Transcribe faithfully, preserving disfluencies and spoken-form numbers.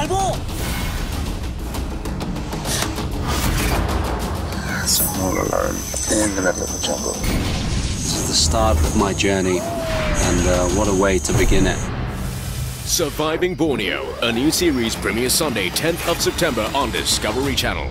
Salvo! So I'm all alone in the middle of the jungle. This is the start of my journey, and uh, what a way to begin it. Surviving Borneo, a new series premieres Sunday, tenth of September on Discovery Channel.